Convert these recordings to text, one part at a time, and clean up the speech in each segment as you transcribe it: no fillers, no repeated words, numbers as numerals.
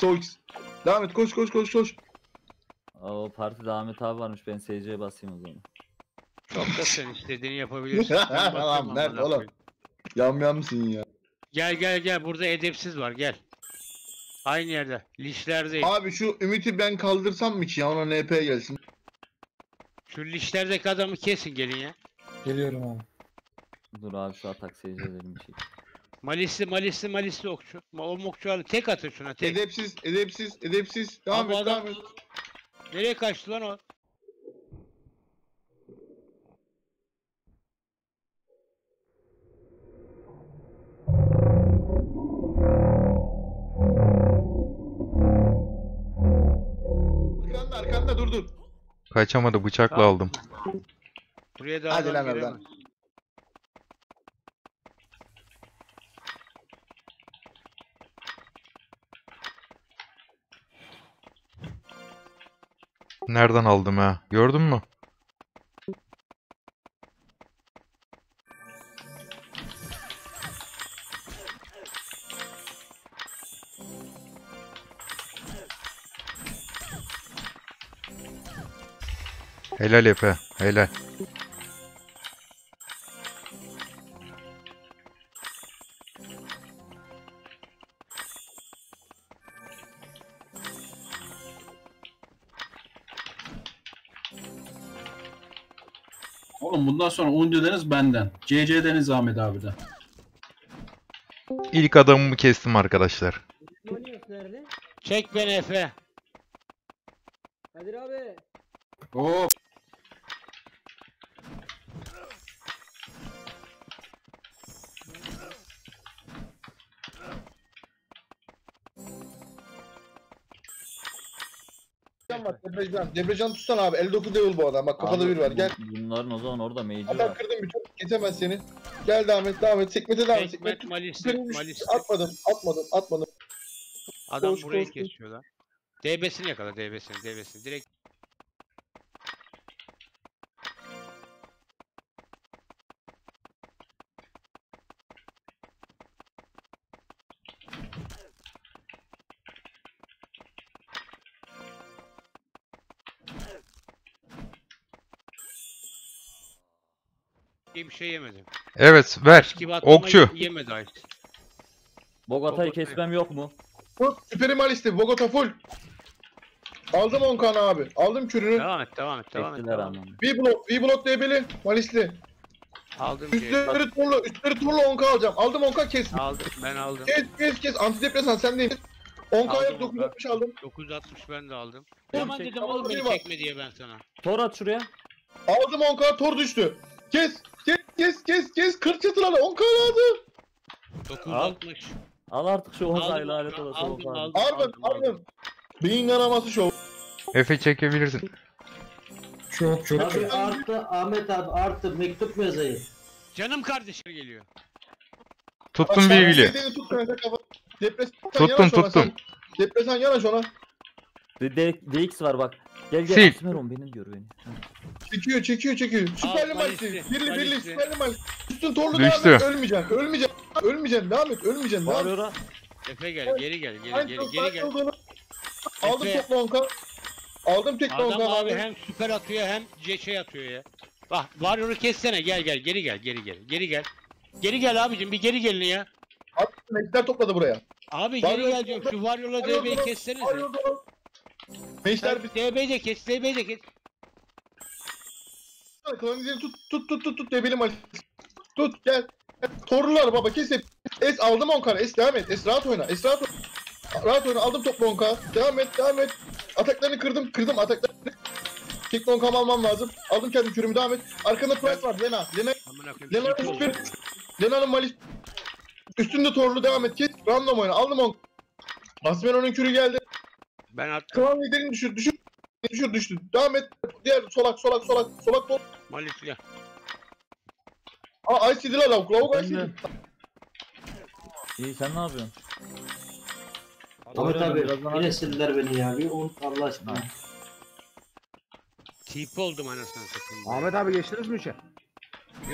Sox. Devam et, koş koş koş koş. Aa, o partide Ahmet abi varmış, ben SC'ye basayım o zaman. Çok da sen istediğini yapabilirsin. Lan nerede oğlum? Yamyam mısın ya? Gel gel gel, burada edepsiz var, gel. Aynı yerde, lişlerdeyim. Abi şu Ümit'i ben kaldırsam mı ki ya, ona NP gelsin. Şu lişlerdeki adamı kesin, gelin ya. Geliyorum abi. Dur abi şu atak SC edelim bir şey. Malisli okçu. O okçu aldı. Tek atın şuna tek. Edepsiz. Devam et, devam et. Nereye kaçtı lan o? Arkanda durdur. Kaçamadı, bıçakla tamam. Aldım. Buraya da hadi lan oradan. Nereden aldım ha? Gördün mü? Helal Efe, helal. Oğlum bundan sonra Uncu Deniz benden, CC Deniz Ahmet abiden. İlk adamımı kestim arkadaşlar. Çek beni Efe. Kadir abi. Oo. Debrecan tutsan abi, 59 devil bu adam, bak kafada bir var, gel. Bunların o zaman orada meyci var. Adam kırdım, birçok kesemez seni. Gel devam et, devam et, sekmete devam et. Sekmet, Malisli. Atmadım. Adam koş, burayı kesiyor lan. DB'sini yakala, DB'sini direkt. Bir şey yemedim. Evet ver. Okçu. Yemedi artık. Bogota'yı kesmem yok mu? Süperim Alice'ti. Bogota full. Aldım 10 kan abi. Aldım kürünü. Devam et. V-Block DB'li. Malisli. Aldım. Üstleri turlu 10k alacağım. Aldım 10k kes. Ben aldım. Kes. Antidepresan sendeyim. 10k yok, 960 aldım. 960 ben de aldım. Tamam dedim oğlum, beni çekme diye ben sana. Tor at şuraya. Aldım 10k, tor düştü. Kes 40 çatılarla 10k lazım. 960. Al artık şu hozayla alet olası. Aldım. Beyin kanaması şov. Efe çekebilirsin. Çok. Arttı Ahmet abi, arttı, mektup yazayım. Canım kardeşim geliyor. Tuttum bilgili. Tuttum. Depresan yanaş ona. DX var bak. Gel Asmeron benim, gör beni. Çekiyor. Süperli Malisli. Birli süperli Malisli. Üstün torlu devam et, ölmeyeceksin. Devam et. Bağırıyor. Efe gel, geri gel. Aldım tekli onka. Adam abi hem süper atıyor hem şey atıyor ya. Bak Warrior'u kessene, geri gel. Geri gel abicim, bir geri gelin ya. Abi mekler topladı buraya. Abi geri gel diyorum, şu Warrior'la DB'yi kessenize. Meşler bir DB'yi de kes. Klanizini tut debili maç. Tut gel. Torlular baba kes hep. Es aldım 10k. Es devam et. Es rahat oyna. Rahat oyna, aldım toplu 10k. Devam et. Ataklarını kırdım ataklarını. Tek 10k'ımı almam lazım. Aldım kendim kürümü, devam et. Arkanda Price var, Lena'nın Malik. Üstünde torlu, devam et kes. Random oyna, aldım 10k. Asmeron'un kürü geldi. Ben artık klan liderini düşür. Devam et. Diğer solak dolu. Malisli. Aa IC'di la lavuk IC'di. İyi sen ne yapıyorsun? Abi yine sildiler beni ya. Bir Allah aşkına. Tip oldum anasını satayım. Ahmet abi geçtiniz mi içe?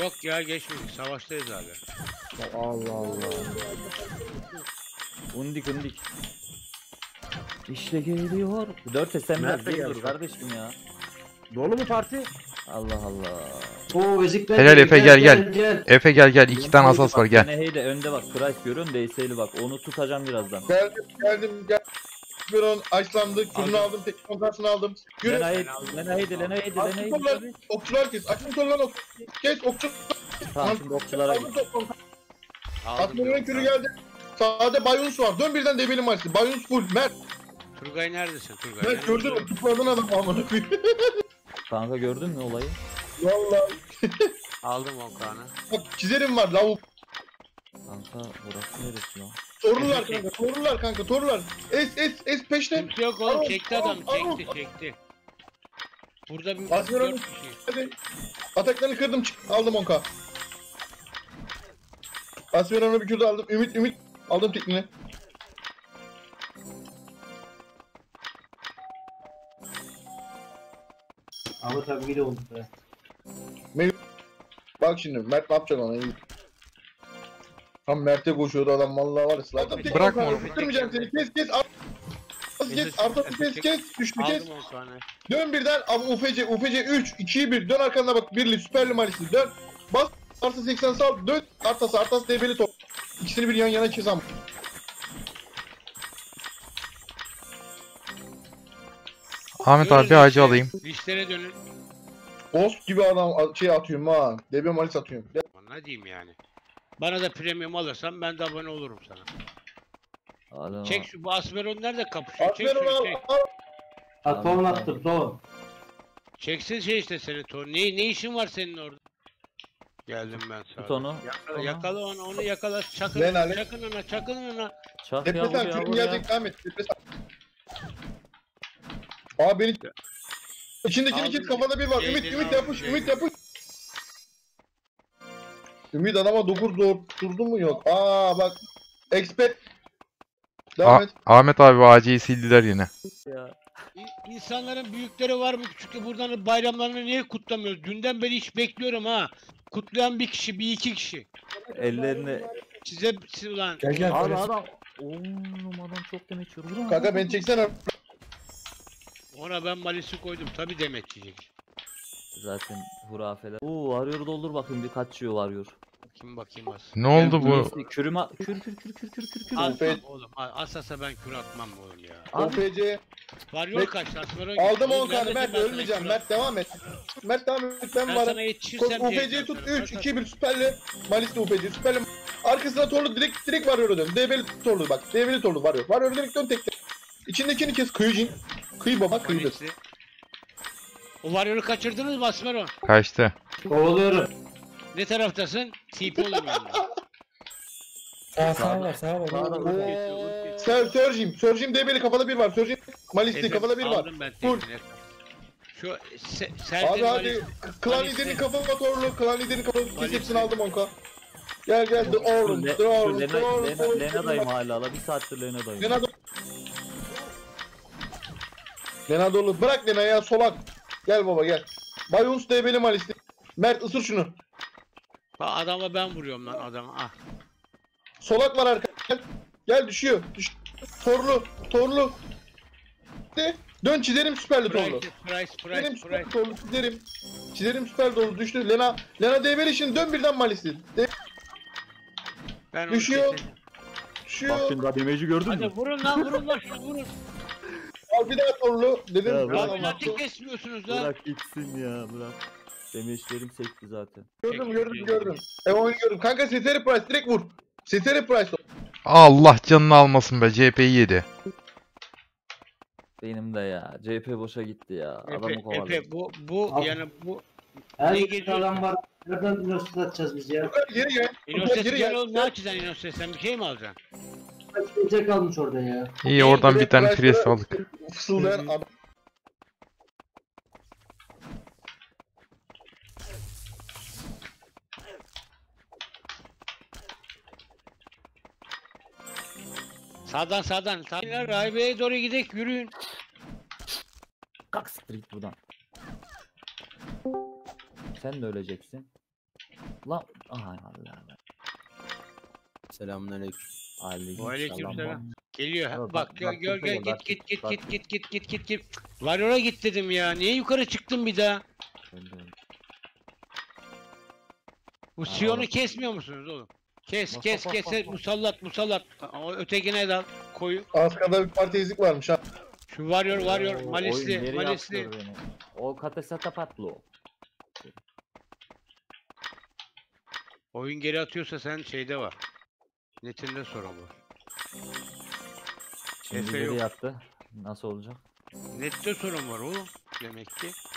Yok ya, geçmedik. Savaştayız abi. Allah. Undik. İşte geliyor. 4 SM'ler değil kardeşim ya. Dolu mu parti? Allah Allah. Oo, ezikler. Helal Efe, gel. Efe gel. 2 tane asas var, gel. Neheyle önde bak. Price görün de Ese'li bak. Onu tutacağım birazdan. Geldim. Bir on açlandı. Kürünü aldım. Tek kontrasını aldım. Yürü. Lenay'di. Okçular kes. Açın kollarını kes. Okçu. Tamam, şimdi okçulara git. Atmur'un kürü geldi. Sağda Bayuns var. Dön birden devilim açtı. Bayuns full. Mert. Turgay neredesin Turgay? Mert gördün mü? Tutladın adam amına koyayım. Kanka gördün mü olayı? Vallahi. Aldım o kanı. Bak çizerim var lavuk. Kanka burası neresi lan? Torurlar kanka. Es peşte. Kimse yok oğlum, çekti adam, çekti. Burada bir aslanım. Hadi. Ataklarını kırdım, aldım 10k. Aslanım'ı bir kürde aldım. Ümit aldım tekniğini. Ama tabii bile oldu be. Bak şimdi Mert ne yapacak ona? Tam Mert'e koşuyordu adam vallahi var ya. Bırakma onu. Bitirmeyeceğim seni. Kes. Artık kes. Düştü kes. Dön birden abi UFC 3 2 1 dön arkana bak. Birli süperli malisi dön. Bas artı 80 sal dön. Artası debeli top. İkisini bir yan yana çizam. Ahmet abi ağacı alayım. Dişlere dönün. Ost gibi adam şey atıyorum ha. Debi malis atıyorum. Ne diyeyim yani? Bana da premium alırsan ben de abone olurum sana. Alo. Çek şu Asveron nerede kapışıyor? Asveron al. Atom attım Tom. Çeksin şey işte seni Tom. Ne işin var senin orada? Geldim ben sana. Tonu. Yakala onu yakala. Çakın ona. Çak ya buraya. Depresan gelecek Ahmet. Depresan. Aa beni. İçindekini kes, kafada bir var. Ümit yapış. Ümit yapış. Ümit adama 9 doğurtturdu mu yok? Aa bak. Expert. Devam et. Ahmet abi AC'yi sildiler yine. İnsanların büyükleri var mı? Çünkü buradan bayramlarını niye kutlamıyoruz? Dünden beri hiç bekliyorum ha. Kutlayan bir kişi, bir iki kişi. Ellerini. Size lan. Gel. Adam. Oğlum adam çok demek çırpıyor. Kaka beni çeksene. Ona ben malisi koydum. Tabi demek yiyecek. Zaten hurafeler. Arıyor doldur bakayım bir kaçıyor varıyor. Bakayım az. Ne oldu bu? Kür. Oğlum asasa ben kür atmam oğlum ya. APC. Varıyor kaç asmara. Aldım 10 tane Mert ölmeyeceğim. Mert devam et. Ben varım. UPC'yi tut 3 2 1 süperli. Maliste UPC süperli. Arkasına torlu direkt varıyor dön. Debeli torlu bak. Debeli torlu varıyor. Varıyor direkt dön tek. İçindekini kes kıyıcın. Kıyı baba kıyıdır. O varyoru kaçırdınız mı Asmero? Kaçtı. Kovalıyorum. Ne taraftasın? TP olur mu? Sağ ol. Sörjim debeli kafada bir var. Sörjim malisti kafada bir var. Dur. Şu hadi. Klan liderin kafada kesipsini aldım onka. Gel de oğlum. Lena'dayım hala. Bir saattir Lena'dayım. Lena dolu. Bırak Lena'yı ya solak. Gel baba gel. Bayuns debeli malisi. Mert ısır şunu. Ha adama ben vuruyorum lan adama. Ah. Solak var arka. Gel düşüyor. Torlu. De. Dön çizerim süperli torlu. Price. Torlu çizerim. Çizerim süper torlu düştü. Lena debeli şimdi dön birden malisi. Düşüyor. Bak şimdi daha damage'i gördün mü? Hadi vurun lan şunu vurun. Al bir daha torlu dedim. Abi kesmiyorsunuz lan. Bırak gitsin ya bırak. Demeçlerim sekti zaten. Gördüm. Oyunu gördüm. Kanka Seteri Price direkt vur. Seteri Price. Allah canını almasın be. CHP'yi yedi. Benim de ya. CHP boşa gitti ya. Adamı kovaladı. Efe bu. Her yerde adam var. Nereden üniversite atacağız biz ya? Geri gel. Üniversite gel oğlum. Ne açacaksın üniversite? Sen bir şey mi alacaksın? Tek kalmış orada ya. İyi oradan bir tane pres aldık. Fısıldayan adam. Sağdan. Rahibe'ye doğru gidelim, yürüyün. Kalk street buradan. Sen de öleceksin. Lan. Aha Allah. Selamünaleyküm. Aleykümselam. Geliyor. Ha, bak ya, gör gör, git. Var oraya git dedim ya. Niye yukarı çıktın bir daha? Bu Sion'u kesmiyor musunuz oğlum? Kes. Musallat. Ötekine dal. Koyu. Arkada bir parti ezik varmış ha. Şu varıyor. Malisli. O katesata patlı o. Oyun geri atıyorsa sen şeyde var. Netinde sorun var. Şimdi geri yattı. Nasıl olacak? Nette sorun var oğlum. Demek ki.